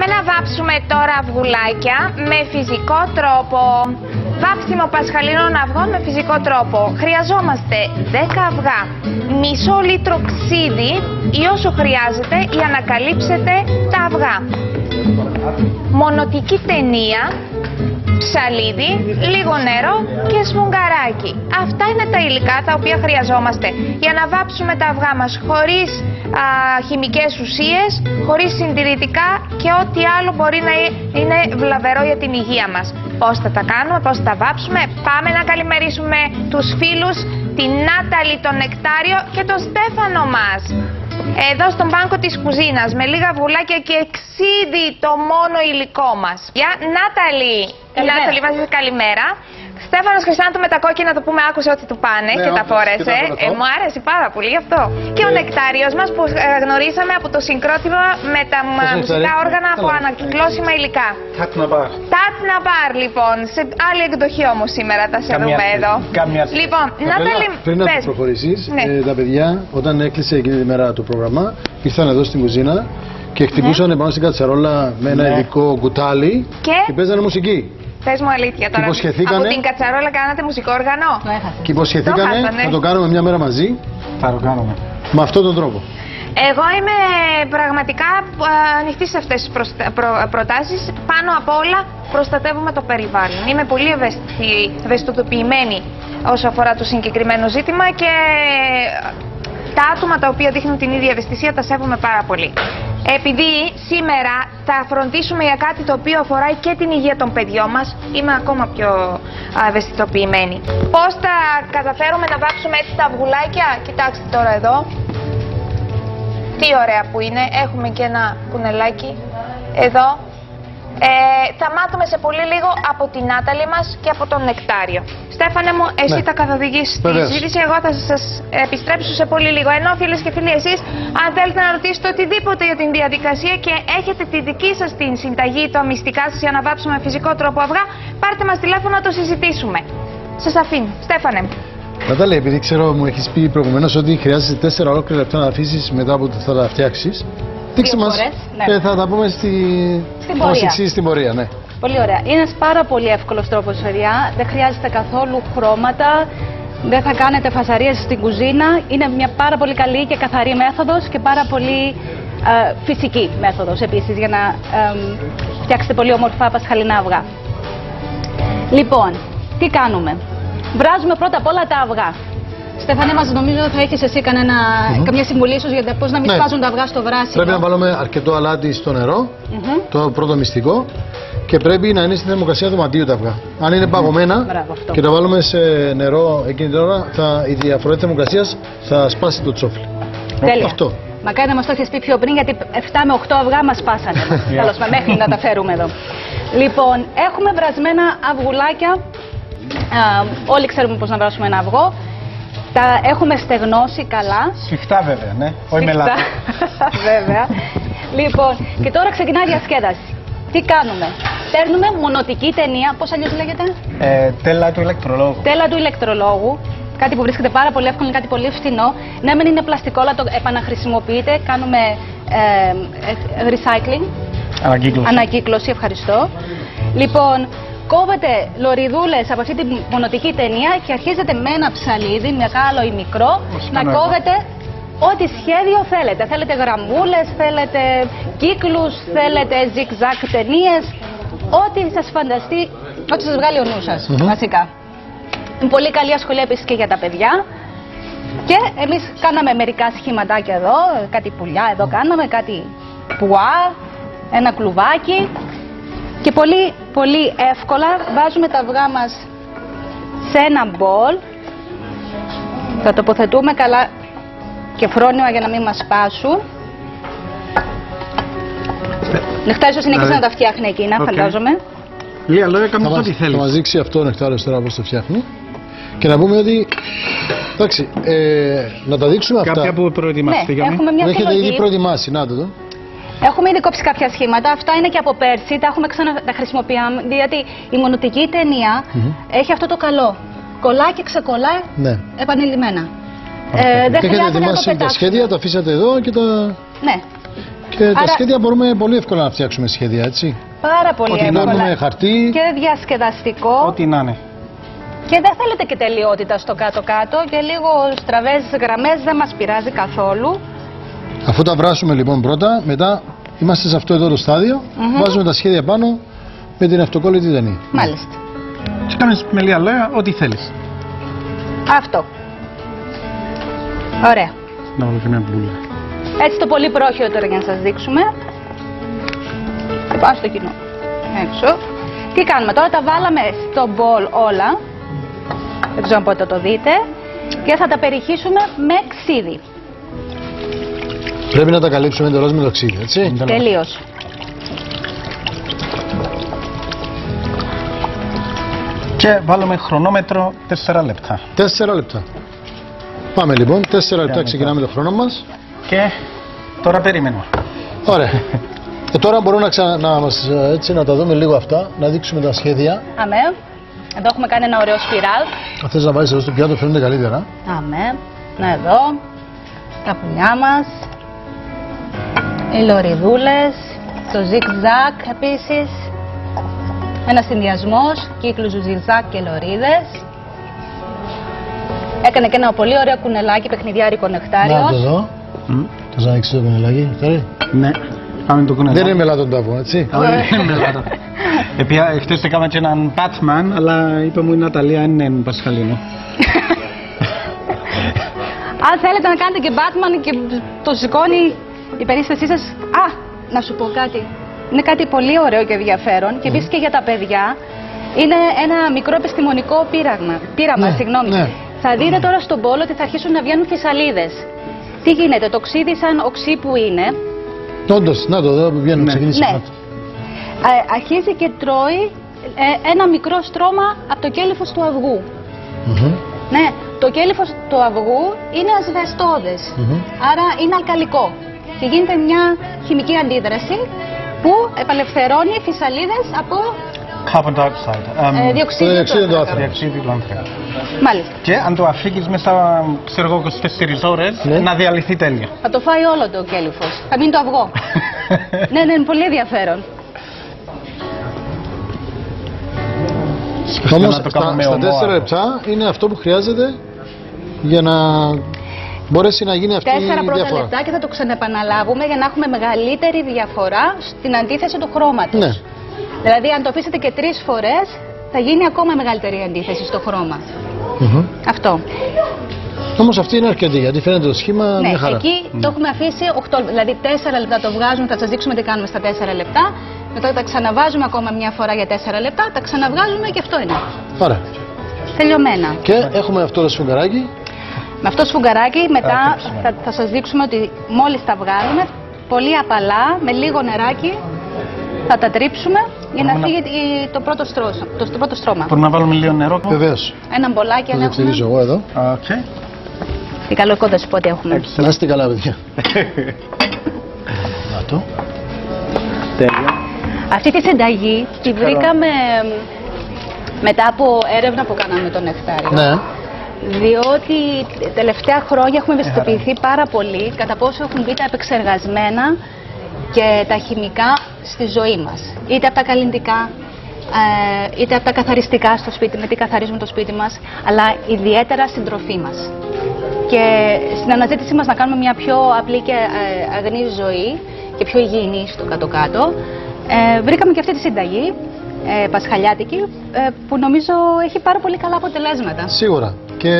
Πάμε να βάψουμε τώρα αυγουλάκια με φυσικό τρόπο. Βάψιμο πασχαλινών αυγών με φυσικό τρόπο. Χρειαζόμαστε 10 αυγά, μισό λίτρο ξίδι ή όσο χρειάζεται για να καλύψετε τα αυγά. Μονοτική ταινία, ψαλίδι, λίγο νερό και σφουγγαράκι. Αυτά είναι τα υλικά τα οποία χρειαζόμαστε για να βάψουμε τα αυγά μας χωρίς χημικές ουσίες, χωρίς συντηρητικά και ό,τι άλλο μπορεί να είναι βλαβερό για την υγεία μας. Πώς θα τα κάνουμε, πώς θα τα βάψουμε? Πάμε να καλημερίσουμε τους φίλους, την Νατάλη, τον Νεκτάριο και τον Στέφανο μας. Εδώ στον μπάνκο της κουζίνας με λίγα αυγουλάκια και ξίδι, το μόνο υλικό μας. Για Νατάλη. Νατάλη, βάζεις καλημέρα. Στέφανος Χριστάντου με τα κόκκινα, το πούμε, άκουσε ό,τι του πάνε και τα φόρεσε. Μου άρεσε πάρα πολύ γι' αυτό. Και ο Νεκτάριος μας που γνωρίσαμε από το συγκρότημα με τα μουσικά όργανα από ανακυκλώσιμα υλικά. Τάτνα μπαρ, λοιπόν. Σε άλλη εκδοχή όμως σήμερα τα σε δούμε εδώ. Λοιπόν, Νατάλη, πριν να προχωρήσεις, τα παιδιά όταν έκλεισε εκείνη τη μέρα το πρόγραμμα, ήρθαν εδώ στην κουζίνα και χτυπούσαν πάνω στην κατσαρόλα με ένα ειδικό κουτάλι και παίζανε μουσική. Πες μου αλήθεια τώρα, από την κατσαρόλα κάνατε μουσικό όργανο? Το έχασε. Και υποσχεθήκανε να το κάνουμε μια μέρα μαζί. Θα το κάνουμε. Με αυτόν τον τρόπο. Εγώ είμαι πραγματικά ανοιχτή σε αυτές τις προτάσεις. Πάνω απ' όλα προστατεύουμε το περιβάλλον. Είμαι πολύ ευαισθητοποιημένη όσο αφορά το συγκεκριμένο ζήτημα και τα άτομα τα οποία δείχνουν την ίδια ευαισθησία τα σέβομαι πάρα πολύ. Επειδή σήμερα θα φροντίσουμε για κάτι το οποίο αφορά και την υγεία των παιδιών μας, είμαι ακόμα πιο ευαισθητοποιημένη. Πώς θα καταφέρουμε να βάψουμε έτσι τα αυγουλάκια? Κοιτάξτε τώρα εδώ. Τι ωραία που είναι. Έχουμε και ένα κουνελάκι εδώ. Θα μάθουμε σε πολύ λίγο από την Νατάλη μας και από τον Νεκτάριο. Στέφανε μου, εσύ θα καθοδηγήσεις τη συζήτηση, εγώ θα σας επιστρέψω σε πολύ λίγο. Ενώ φίλες και φίλοι, εσείς αν θέλετε να ρωτήσετε οτιδήποτε για την διαδικασία και έχετε τη δική σας την συνταγή, το μυστικά σας για να βάψουμε φυσικό τρόπο αυγά, πάρτε μας τηλέφωνο να το συζητήσουμε. Σας αφήνω. Στέφανε μου. Νατάλη, επειδή ξέρω, μου έχεις πει προηγουμένως ότι χρειάζεται 4 ολόκληρα λεπτά να αφήσεις μετά που θα τα φτιάξεις. Δείξτε μας και θα τα πούμε στην πορεία. Ναι. Πολύ ωραία. Είναι ένας πάρα πολύ εύκολος τρόπος, παιδιά. Δεν χρειάζεται καθόλου χρώματα, δεν θα κάνετε φασαρίες στην κουζίνα. Είναι μια πάρα πολύ καλή και καθαρή μέθοδος και πάρα πολύ φυσική μέθοδος επίσης για να φτιάξετε πολύ όμορφα πασχαλινά αυγά. Λοιπόν, τι κάνουμε? Βράζουμε πρώτα απ' όλα τα αυγά. Στεφανέ μας, νομίζω θα έχεις εσύ καμιά συμβουλή ίσως για πώς να μην σπάζουν τα αυγά στο βράσιμο. Πρέπει να βάλουμε αρκετό αλάτι στο νερό, το πρώτο μυστικό, και πρέπει να είναι στη θερμοκρασία δωματίου τα αυγά. Αν είναι παγωμένα και τα βάλουμε σε νερό εκείνη την ώρα, η διαφορά της θερμοκρασίας θα σπάσει το τσόφλι. Τέλεια. Αυτό. Μακάρι να μας το έχεις πει πιο πριν, γιατί 7 με 8 αυγά μας σπάσανε. Τέλος πάντων, μέχρι να τα φέρουμε εδώ. Λοιπόν, έχουμε βρασμένα αυγουλάκια. Όλοι ξέρουμε πώς να βράσουμε ένα αυγό. Τα έχουμε στεγνώσει καλά. Σφιχτά βέβαια, ναι. Όχι με λάδι. Βέβαια. Λοιπόν, και τώρα ξεκινάει η διασκέδαση. Τι κάνουμε? Παίρνουμε μονοτική ταινία, πώς αλλιώς λέγεται? Τέλα του ηλεκτρολόγου. Τέλα του ηλεκτρολόγου. Κάτι που βρίσκεται πάρα πολύ εύκολο, κάτι πολύ φθηνό. Ναι, μην είναι πλαστικό, αλλά το επαναχρησιμοποιείτε. Κάνουμε recycling. Ανακύκλωση. Ανακύκλωση, ευχαριστώ. Λοιπόν, κόβετε λωριδούλες από αυτή τη μονοτική ταινία και αρχίζετε με ένα ψαλίδι, μεγάλο ή μικρό, να κόβετε ό,τι σχέδιο θέλετε. Θέλετε γραμμούλες, θέλετε κύκλους, θέλετε ζιγ-ζακ ταινίες, ό,τι σας φανταστεί, ό,τι σας βγάλει ο νου σας, βασικά. Είναι πολύ καλή ασχολία επίσης και για τα παιδιά. Και εμείς κάναμε μερικά σχηματάκια εδώ, κάτι πουλιά εδώ κάναμε, κάτι πουά, ένα κλουβάκι. Και πολύ, πολύ εύκολα βάζουμε τα αυγά μας σε ένα μπολ. Τα τοποθετούμε καλά και φρόνιμα για να μην μας σπάσουν. Νεκτάριος συνεχίζει να τα φτιάχνει εκείνα, φαντάζομαι. Λίγα λόγια, κάνουμε ό,τι θέλει. Θα μας δείξει αυτό ο Νεκτάριος τώρα πώς το φτιάχνει. Και να πούμε ότι, εντάξει, να τα δείξουμε αυτά. Κάποια που προετοιμάστηκε. Ναι, έχετε ήδη προετοιμάσει, να το. Έχουμε ήδη κόψει κάποια σχήματα, αυτά είναι και από πέρσι, τα έχουμε ξαναχρησιμοποιήσει, γιατί η μονοτική ταινία έχει αυτό το καλό. Κολλάει και ξεκολλάει επανειλημμένα. Δεν χρειάζεται να το πετάξουμε. Τα σχέδια, τα αφήσατε εδώ και τα... Ναι. Και Και άρα... τα σχέδια μπορούμε πολύ εύκολα να φτιάξουμε σχέδια, έτσι. Πάρα πολύ ότι εύκολα. Κάνουμε χαρτί. Και διασκεδαστικό. Ό,τι να είναι. Και δεν θέλετε και τελειότητα στο κάτω-κάτω και λίγο στραβές γραμμές δεν μας πειράζει καθόλου. Αφού τα βράσουμε λοιπόν πρώτα, μετά είμαστε σε αυτό εδώ το στάδιο, βάζουμε τα σχέδια πάνω με την αυτοκόλλητη ταινία. Μάλιστα. Και κάνεις με λίγα λόγια ό,τι θέλεις. Αυτό. Ωραία. Να βάλω και μια μπλούλα. Έτσι το πολύ πρόχειρο τώρα για να σας δείξουμε. Και πάω στο κοινό. Έξω. Τι κάνουμε τώρα, τα βάλαμε στο μπολ όλα. Δεν ξέρω πότε το δείτε. Και θα τα περιχύσουμε με ξύδι. Πρέπει να τα καλύψουμε εντελώς με το ξύδι, έτσι. Τελείως. Και βάλουμε χρονόμετρο 4 λεπτά. 4 λεπτά. Πάμε λοιπόν, 4 λεπτά ξεκινάμε το χρόνο μας. Και τώρα περιμένουμε. Ωραία. Τώρα μπορούμε να τα δούμε λίγο αυτά, να δείξουμε τα σχέδια. Αμέ. Εδώ έχουμε κάνει ένα ωραίο σπιράλ. Αυτές να βάλεις εδώ στο πιάτο φαίνονται καλύτερα. Αμέ. Να εδώ. Τα πουλιά μας. Οι λωριδούλες. Το ζικ-ζακ επίσης. Ένα συνδυασμός, κύκλους ζουζιλζάκ και λωρίδες. Έκανε και ένα πολύ ωραίο κουνελάκι, παιχνιδιάρικο Νεκτάριος. Να το δω. Θες να ανοίξεις το κουνελάκι, Νεκτάρι? Ναι, πάμε το κουνελάκι. Δεν είναι μελάτον τάβο, έτσι. Όχι, δεν είναι μελάτον. Επειδή χτες έκανα και έναν Batman, αλλά είπε μου η Νατάλη αν είναι πασχαλίνο. Αν θέλετε να κάνετε και Batman και το σηκώνει η περίστασή σας, α, να σου πω κάτι. Είναι κάτι πολύ ωραίο και ενδιαφέρον και επίσης και για τα παιδιά είναι ένα μικρό επιστημονικό πείραμα. Ναι, συγγνώμη. Ναι. Θα δείτε τώρα στον μπόλο ότι θα αρχίσουν να βγαίνουν φυσαλίδες. Τι γίνεται, το ξύδι σαν οξύ που είναι. Όντως, να το δω που βγαίνουν, ξεκινήσει. Ναι. Αρχίζει και τρώει ένα μικρό στρώμα από το κέλυφος του αυγού. Ναι, το κέλυφος του αυγού είναι ασβεστώδες, άρα είναι αλκαλικό. Και γίνεται μια χημική αντίδραση που επαλευθερώνει φυσαλίδες από διοξείδιο του άνθρακα. Μάλιστα. Και αν το αφήκεις μέσα, ξέρω εγώ, 24 ώρες, να διαλυθεί τέλεια. Θα το φάει όλο το κέλυφος. Θα μείνει το αυγό. Ναι, ναι, είναι πολύ ενδιαφέρον. Όμως στα 4 λεπτά είναι αυτό που χρειάζεται για να... μπορέσει να γίνει αυτή η διαφορά. 4 πρώτα λεπτά και θα το ξαναεπαναλάβουμε για να έχουμε μεγαλύτερη διαφορά στην αντίθεση του χρώματος. Ναι. Δηλαδή αν το αφήσετε και 3 φορές θα γίνει ακόμα μεγαλύτερη αντίθεση στο χρώμα. Αυτό. Όμως αυτή είναι αρκετή γιατί φαίνεται το σχήμα μια χαρά. Εκεί το έχουμε αφήσει 8, δηλαδή 4 λεπτά το βγάζουμε, θα σας δείξουμε τι κάνουμε στα 4 λεπτά. Μετά τα ξαναβάζουμε ακόμα μια φορά για 4 λεπτά, τα ξαναβγάζουμε και αυτό είναι. Ωραία. Τελειωμένα. Και έχουμε αυτό το σφουγγαράκι. Με αυτό σφουγγαράκι μετά θα σας δείξουμε ότι μόλις τα βγάλουμε, πολύ απαλά, με λίγο νεράκι, θα τα τρίψουμε για να φύγει το πρώτο στρώμα. Μπορούμε να βάλουμε λίγο νερό. Βεβαίως. Ένα μπολάκι αν έχουμε. Θα δεξιδίζω εγώ εδώ. Τι καλό κόνταση πότε έχουμε. Να είστε καλά παιδιά. Να το. Τέλεια. Αυτή τη συνταγή τη βρήκαμε μετά από έρευνα που κάναμε με τον Νεκτάριο. Διότι τελευταία χρόνια έχουμε ευαισθητοποιηθεί πάρα πολύ κατά πόσο έχουν μπει τα επεξεργασμένα και τα χημικά στη ζωή μας. Είτε από τα καλλυντικά, είτε από τα καθαριστικά στο σπίτι, με τι καθαρίζουμε το σπίτι μας, αλλά ιδιαίτερα στην τροφή μας. Και στην αναζήτησή μας να κάνουμε μια πιο απλή και αγνή ζωή και πιο υγιεινή στο κάτω-κάτω, βρήκαμε και αυτή τη συνταγή πασχαλιάτικη που νομίζω έχει πάρα πολύ καλά αποτελέσματα. Σίγουρα. Και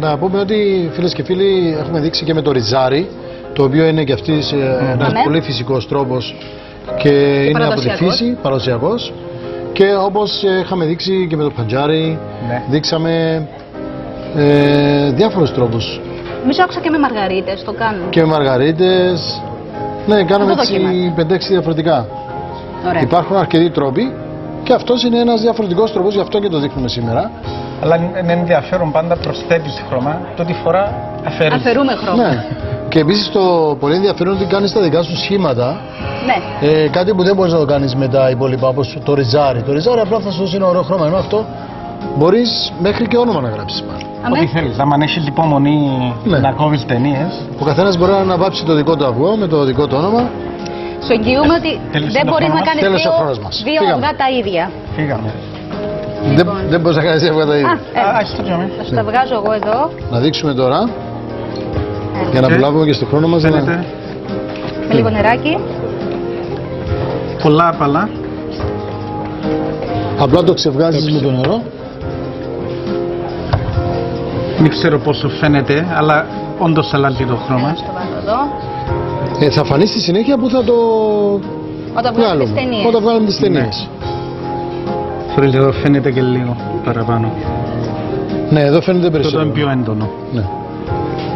να πούμε ότι φίλες και φίλοι έχουμε δείξει και με το ριζάρι, το οποίο είναι και αυτής ένας πολύ φυσικός τρόπος και είναι από τη φύση, παραδοσιακός. Και όπως είχαμε δείξει και με το παντζάρι, δείξαμε διάφορους τρόπους. Μισό άκουσα και με μαργαρίτες το κάνουμε. Και με μαργαρίτες, ναι, κάνουμε έτσι 5-6 διαφορετικά. Ωραία. Υπάρχουν αρκετοί τρόποι. Και αυτός είναι ένας διαφορετικός τρόπος, γι' αυτό και το δείχνουμε σήμερα. Αλλά είναι ενδιαφέρον πάντα προσθέτεις χρώμα, τότε φορά αφαιρείς. Αφαιρούμε χρώμα. Ναι. Και επίσης το πολύ ενδιαφέρον είναι ότι κάνεις τα δικά σου σχήματα. Ναι. Κάτι που δεν μπορείς να το κάνεις με τα υπόλοιπα, όπως το ριζάρι. Το ριζάρι απλά θα σου δώσει ένα ωραίο χρώμα, ενώ αυτό μπορείς μέχρι και όνομα να γράψεις πάνω. Ό,τι θέλεις. Αν έχεις υπομονή να κόβεις ταινίες. Ο καθένας μπορεί να βάψει το δικό του αυγό με το δικό του όνομα. Σου εγγυούμε ότι δεν μπορεί να κάνει δύο αυγά τα ίδια. Φύγαμε. Δεν μπορεί να κάνει δύο αυγά τα ίδια. Θα σου τα βγάζω εγώ εδώ. Να δείξουμε τώρα. Για να προλάβουμε και στο χρόνο μας. Με λίγο νεράκι. Πολλά απαλά. Απλά το ξεβγάζεις με το νερό. Δεν ξέρω πόσο φαίνεται, αλλά όντως αλλάζει το χρώμα. Θα φανεί στη συνέχεια που θα το βγάλουμε. Όταν βγάλουμε τις ταινίες. Φρύλε, εδώ φαίνεται και λίγο παραπάνω. Ναι, εδώ φαίνεται περισσότερο. Εδώ είναι πιο έντονο. Ναι.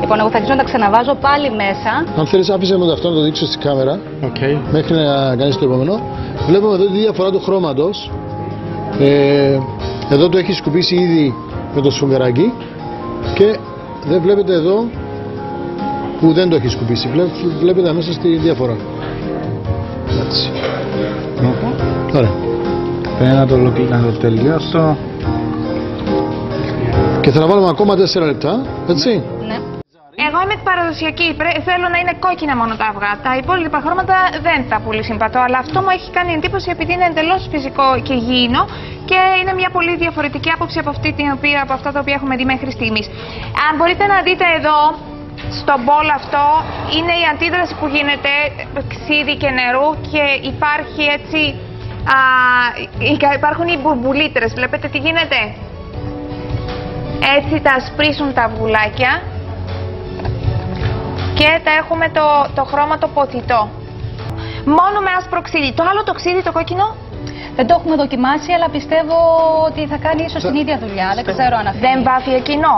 Λοιπόν, εγώ θα αρχίσω να τα ξαναβάζω πάλι μέσα. Αν θέλεις, άφησε με το αυτό να το δείξω στη κάμερα. Okay. Μέχρι να κάνεις το επόμενο. Βλέπουμε εδώ τη διαφορά του χρώματος. Εδώ το έχει σκουπίσει ήδη με το σφουγγαράκι. Και δεν βλέπετε εδώ που δεν το έχει σκουπίσει. Βλέπετε αμέσως τη διαφορά. Έτσι. Ωραία. Πρέπει να το τελειώσω. Και θα βάλουμε ακόμα 4 λεπτά, έτσι. Ναι. Εγώ είμαι παραδοσιακή. Θέλω να είναι κόκκινα μόνο τα αυγά. Τα υπόλοιπα χρώματα δεν τα πολύ συμπατώ. Αλλά αυτό μου έχει κάνει εντύπωση επειδή είναι εντελώς φυσικό και υγιεινό. Και είναι μια πολύ διαφορετική άποψη από αυτή την οποία, από αυτά τα οποία έχουμε δει μέχρι στιγμής. Αν μπορείτε να δείτε εδώ, στον μπολ αυτό, είναι η αντίδραση που γίνεται ξύδι και νερού και υπάρχει έτσι, υπάρχουν οι μπουρμπουλίτρες. Βλέπετε τι γίνεται. Έτσι τα ασπρίσουν τα αυγουλάκια και τα έχουμε το χρώμα το ποτιτό. Μόνο με άσπρο ξύδι. Το άλλο το ξύδι το κόκκινο. Δεν το έχουμε δοκιμάσει, αλλά πιστεύω ότι θα κάνει ίσως την ίδια δουλειά. Δεν ξέρω αν αφήνει. Δεν βάφει εκείνο.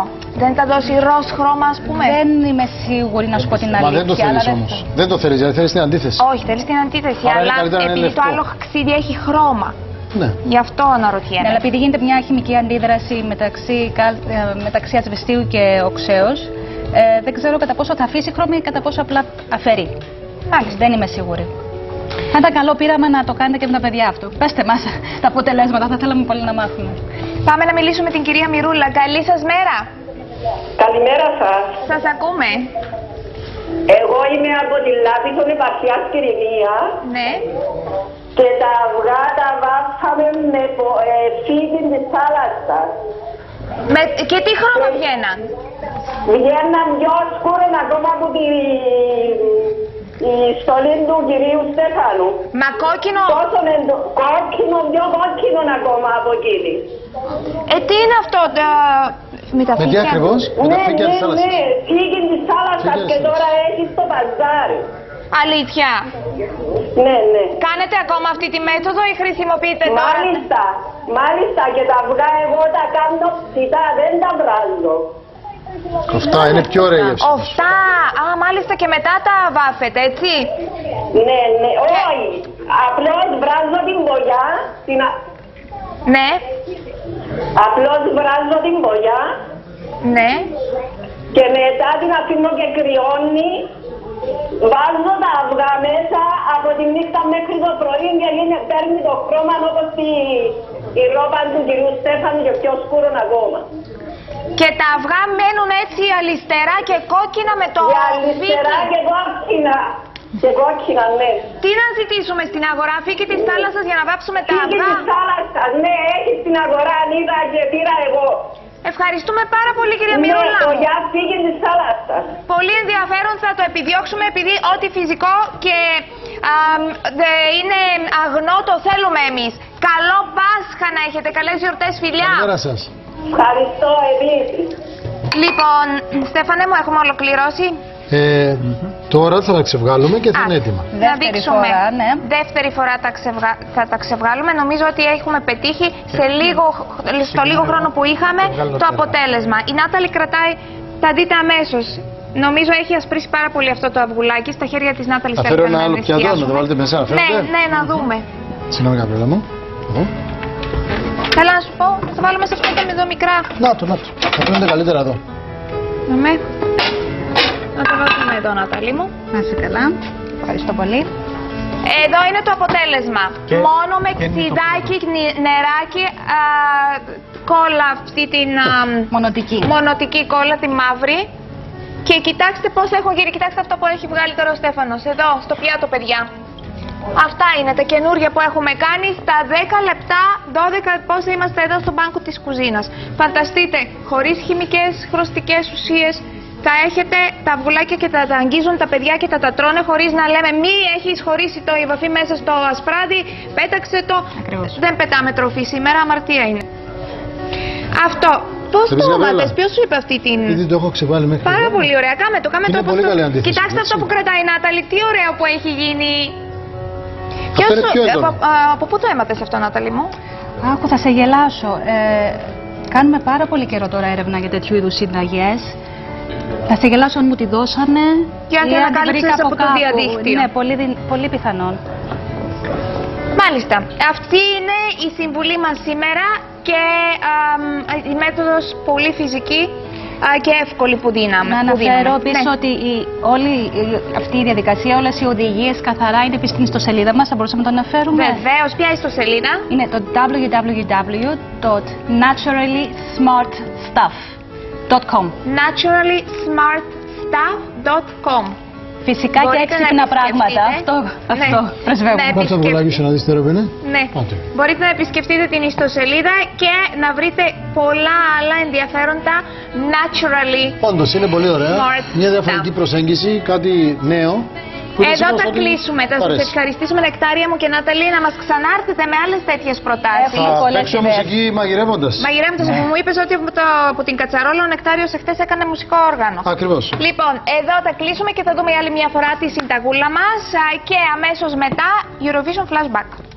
Δεν θα δώσει ροζ χρώμα, ας πούμε. Δεν είμαι σίγουρη να σου πω την αλήθεια. Μα δεν το θέλεις όμως. Δεν το θέλεις, γιατί θέλεις την αντίθεση. Όχι, θέλεις την αντίθεση, αλλά επειδή το άλλο ξύδι έχει χρώμα. Ναι. Γι' αυτό αναρωτιέμαι. Ναι, αλλά επειδή γίνεται μια χημική αντίδραση μεταξύ ασβεστίου και οξέως, δεν ξέρω κατά πόσο θα αφήσει χρώμα ή κατά πόσο απλά αφαιρεί. Μάλιστα. Δεν είμαι σίγουρη. Θα ήταν καλό πείραμα να το κάνετε και με τα παιδιά αυτό. Πέστε μας τα αποτελέσματα, θα θέλαμε πολύ να μάθουμε. Πάμε να μιλήσουμε με την κυρία Μιρούλα. Καλή σας μέρα. Καλημέρα σας. Σας ακούμε. Εγώ είμαι από τη Λάδικο Νεπαθιάς Κυρινία. Ναι. Και τα αυγά τα βάφαμε με φίδι της θάλασσας. Και τι χρώμα βγαίναν. Βγαίναν πιο σκούρεν ακόμα από τη... Η στολή του κυρίου Στέφανου. Μα κόκκινο. Τόσο κόκκινο, πιο κόκκινο ακόμα από εκείνη. Τι είναι αυτό, με τα φύκια. Με τα φύκια της θάλασσας. Ναι, φύκια της θάλασσας και τώρα έχει στο παζάρι. Αλήθεια. Ναι, ναι. Κάνετε ακόμα αυτή τη μέθοδο ή χρησιμοποιείτε τώρα. Μάλιστα, μάλιστα και τα αυγά εγώ τα κάνω ψητά, δεν τα βράζω. Κοφτά, είναι πιο ωραία η γεύση. Κοφτά! Α, μάλιστα και μετά τα βάφετε, έτσι. Ναι, ναι, όχι. Απλώς βράζω την μπογιά. Ναι. Απλώς βράζω την μπογιά. Ναι. Και μετά την αφήνω και κρυώνει. Βάζω τα αυγά μέσα από τη νύχτα μέχρι το πρωί και παίρνει το χρώμα όπως η ρόπα του κυρίου Στέφανου και πιο σκούρο ακόμα. Και τα αυγά μένουν έτσι αλιστερά και κόκκινα με το αλιστερά και κόκκινα. Και κόκκινα, ναι. Τι να ζητήσουμε στην αγορά, φύκη της θάλασσας για να βάψουμε τα αυγά. Φύκη της θάλασσας, ναι, έχει στην αγορά, είδα και πήρα εγώ. Ευχαριστούμε πάρα πολύ κυρία Μιρούλα. Ναι, το γεια φύκη της θάλασσας. Πολύ ενδιαφέρον, θα το επιδιώξουμε επειδή ό,τι φυσικό και είναι αγνό το θέλουμε εμείς. Καλό Πάσχα να έχετε, καλές γιορτές φιλιά. Καλημέρα σας. Ευχαριστώ, Ελίζη. Λοιπόν, Στέφανε μου, έχουμε ολοκληρώσει. Τώρα θα τα ξεβγάλουμε και θα είναι έτοιμα. Δεύτερη φορά θα τα ξεβγάλουμε. Νομίζω ότι έχουμε πετύχει στο λίγο χρόνο που είχαμε το αποτέλεσμα. Η Νάταλη κρατάει, θα δείτε αμέσως. Νομίζω έχει ασπρίσει πάρα πολύ αυτό το αυγουλάκι στα χέρια της Νάταλης. Θα φέρω ένα άλλο πιάτο, να το βάλετε μέσα. Ναι, να δούμε. Συγγνώμη, καπέλα μου. Θέλω να σου πω, θα βάλουμε σε αυτό και με εδώ μικρά. Να το. Θα φαίνεται καλύτερα εδώ. Να το βάλουμε εδώ, Νατάλη μου. Να είσαι καλά. Ευχαριστώ πολύ. Εδώ είναι το αποτέλεσμα. Και μόνο με ξυδάκι, νεράκι, κόλλα αυτή την... Μονοτική κόλλα, τη μαύρη. Και κοιτάξτε πώς έχουν γύρει. Κοιτάξτε αυτό που έχει βγάλει τώρα ο Στέφανος. Εδώ, στο πιάτο, παιδιά. Αυτά είναι τα καινούργια που έχουμε κάνει στα 10 λεπτά, 12 πόσα είμαστε εδώ στον μπάνκο της κουζίνας. Φανταστείτε, χωρίς χημικές, χρωστικές ουσίες, τα έχετε τα αυγουλάκια και τα αγγίζουν τα παιδιά και τα τρώνε χωρίς να λέμε μη έχεις χωρίσει το βαφή μέσα στο ασπράδι, πέταξε το. Ακριβώς. Δεν πετάμε τροφή σήμερα, αμαρτία είναι. Αυτό. Πώς το έβαλες, ποιος σου είπε αυτή την. Ήδη το έχω ξεβάλει μέχρι τώρα. Πάρα εδώ. Πολύ ωραία. Κάμε το, κάμε είναι το. Πολύ καλή αντίθεση, κοιτάξτε έτσι. Αυτό που κρατάει η Νάταλη, τι ωραίο που έχει γίνει. Από πού το έμαθες αυτό, Νάταλη μου? Άκου, θα σε γελάσω. Κάνουμε πάρα πολύ καιρό τώρα έρευνα για τέτοιου είδους συνταγές. Θα σε γελάσω αν μου τη δώσανε. Και αν την ανακαλύψεις από το διαδίκτυο. Ναι, πολύ πιθανόν. Μάλιστα. Αυτή είναι η συμβουλή μας σήμερα και η μέθοδος πολύ φυσική και εύκολη που δίναμε. Να αναφέρω επίσης ότι αυτή η διαδικασία, όλες οι οδηγίες καθαρά είναι επίσης στην ιστοσελίδα μας. Θα μπορούσαμε να το αναφέρουμε. Βεβαίως, ποια ιστοσελίδα? Είναι το www.naturallysmartstuff.com. naturallysmartstuff.com. Φυσικά μπορείτε και έξυπνα πράγματα. Αυτό πρεσβεύουμε. Πάτε να βουλάγισε να δεις τι είναι. Ναι. Μπορείτε να επισκεφτείτε την ιστοσελίδα και να βρείτε πολλά άλλα ενδιαφέροντα naturally. Όντως είναι πολύ ωραία. Μια διαφορετική προσέγγιση, κάτι νέο. Εδώ τα κλείσουμε. Θα σας ευχαριστήσουμε, Νεκτάρια μου και Ναταλή, να μας ξανάρθετε με άλλες τέτοιες προτάσεις. Θα παίξω μουσική μαγειρεύοντας. Μαγειρεύοντας, μου είπες ότι από την κατσαρόλα ο Νεκτάριος εχθές έκανε μουσικό όργανο. Ακριβώς. Λοιπόν, εδώ τα κλείσουμε και θα δούμε άλλη μια φορά τη συνταγούλα μας και αμέσως μετά Eurovision Flashback.